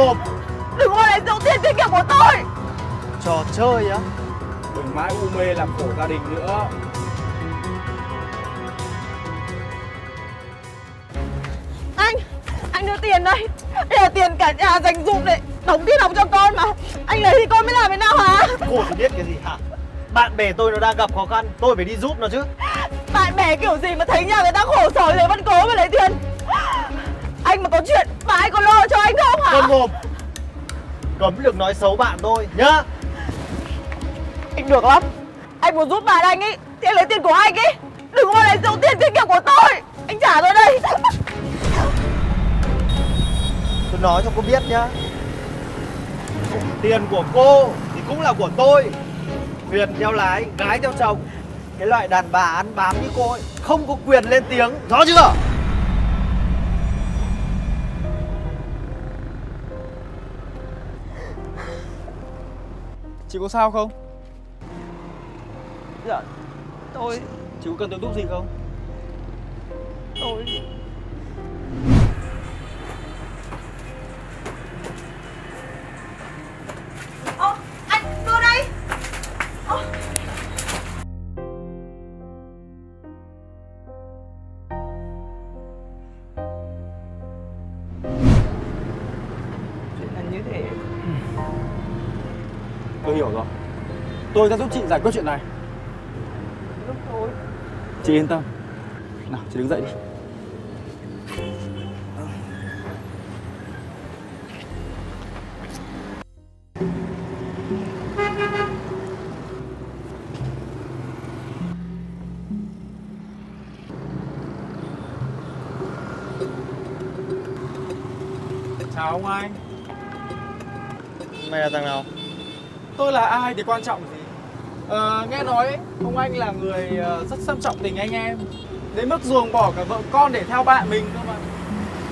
hộp. Đừng có lấy dấu tiền tiết kiệm của tôi. Trò chơi á? Đừng mãi u mê làm khổ gia đình nữa. Anh đưa tiền đây. Đây là tiền cả nhà dành dụm đấy. Đóng tiết học cho con mà. Anh lấy thì con mới làm thế nào hả? Khổ biết cái gì hả? Bạn bè tôi nó đang gặp khó khăn, tôi phải đi giúp nó chứ. Bạn bè kiểu gì mà thấy nhà người ta khổ sở rồi vẫn cố mà lấy tiền. Anh mà có chuyện mà anh có lo cho anh không hả? Câm mồm. Cấm được nói xấu bạn tôi nhá. Anh được lắm. Anh muốn giúp bạn anh ý thì anh lấy tiền của anh ý. Đừng có lấy dấu tiền tiết kiệm của tôi. Anh trả tôi đây. Tôi nói cho cô biết nhá, tiền của cô thì cũng là của tôi. Thuyền theo lái, gái theo chồng. Cái loại đàn bà ăn bám như cô ấy không có quyền lên tiếng, rõ chưa? Chị có sao không? Dạ, tôi... Chị có cần tôi giúp gì không? Tôi... Tôi hiểu rồi. Tôi sẽ giúp chị giải quyết chuyện này. Chị yên tâm. Nào, chị đứng dậy đi. Chào ông anh. Mày là thằng nào? Tôi là ai thì quan trọng gì. Nghe nói ấy, ông anh là người rất xem trọng tình anh em, đến mức ruồng bỏ cả vợ con để theo bạn mình cơ mà.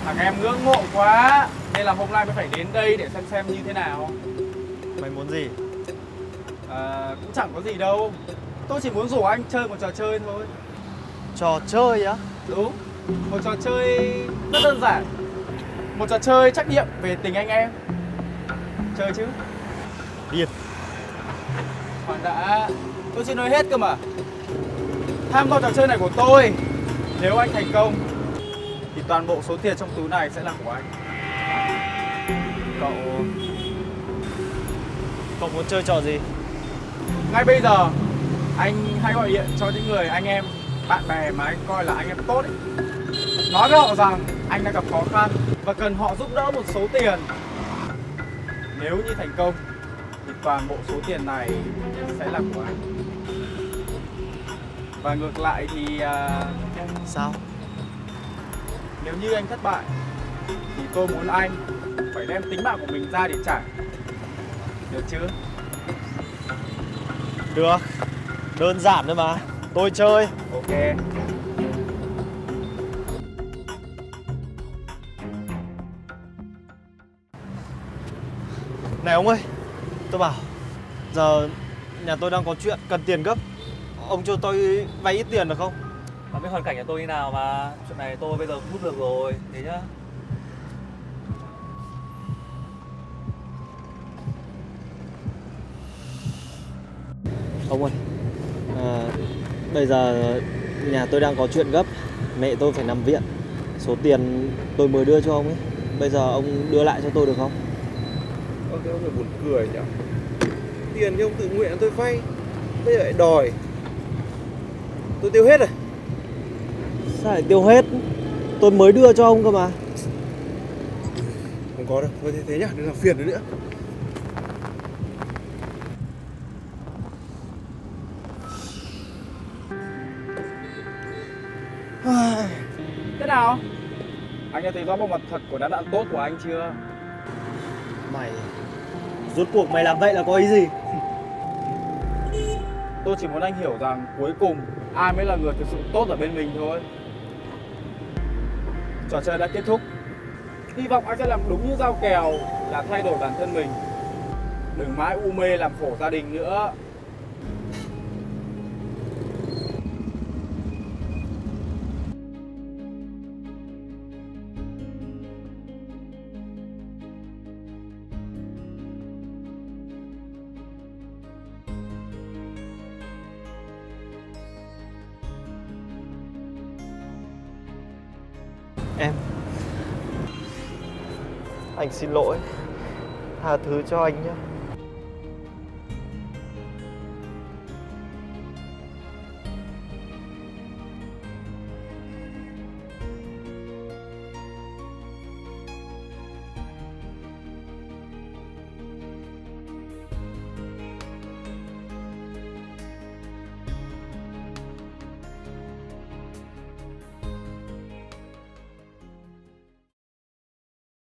Thằng em ngưỡng mộ quá nên là hôm nay mới phải đến đây để xem như thế nào. Mày muốn gì? Cũng chẳng có gì đâu. Tôi chỉ muốn rủ anh chơi một trò chơi thôi. Trò chơi á? Đúng. Một trò chơi rất đơn giản. Một trò chơi trắc nghiệm về tình anh em. Chơi chứ? Điệt. Khoan đã, tôi chưa nói hết cơ mà. Tham gia trò chơi này của tôi, nếu anh thành công thì toàn bộ số tiền trong túi này sẽ là của anh. Cậu muốn chơi trò gì? Ngay bây giờ anh hãy gọi điện cho những người anh em, bạn bè mà anh coi là anh em tốt ấy. Nói với họ rằng anh đang gặp khó khăn và cần họ giúp đỡ một số tiền. Nếu như thành công thì toàn bộ số tiền này sẽ là của anh. Và ngược lại thì... Sao? Nếu như anh thất bại thì tôi muốn anh phải đem tính mạng của mình ra để trả. Được chưa? Được. Đơn giản thôi mà. Tôi chơi. Ok. Này ông ơi, tôi bảo giờ nhà tôi đang có chuyện cần tiền gấp, ông cho tôi vay ít tiền được không? Mà biết hoàn cảnh nhà tôi như nào mà chuyện này tôi bây giờ cũng giúp được rồi, thế nhá. Ông ơi, bây giờ nhà tôi đang có chuyện gấp, mẹ tôi phải nằm viện, số tiền tôi mới đưa cho ông ấy, bây giờ ông đưa lại cho tôi được không? Cái ông này buồn cười nhỉ. Tiền thì ông tự nguyện tôi vay, bây giờ lại đòi. Tôi tiêu hết rồi. Sao lại tiêu hết? Tôi mới đưa cho ông cơ mà. Không có đâu, thôi thế nhá, đừng làm phiền nữa. Thế nào? Anh đã thấy rõ bộ mặt thật của đám bạn tốt của anh chưa? Mày... Rốt cuộc mày làm vậy là có ý gì? Tôi chỉ muốn anh hiểu rằng cuối cùng ai mới là người thực sự tốt ở bên mình thôi. Trò chơi đã kết thúc. Hy vọng anh sẽ làm đúng như dao kèo là thay đổi bản thân mình. Đừng mãi u mê làm khổ gia đình nữa. Em, anh xin lỗi. Tha thứ cho anh nhé.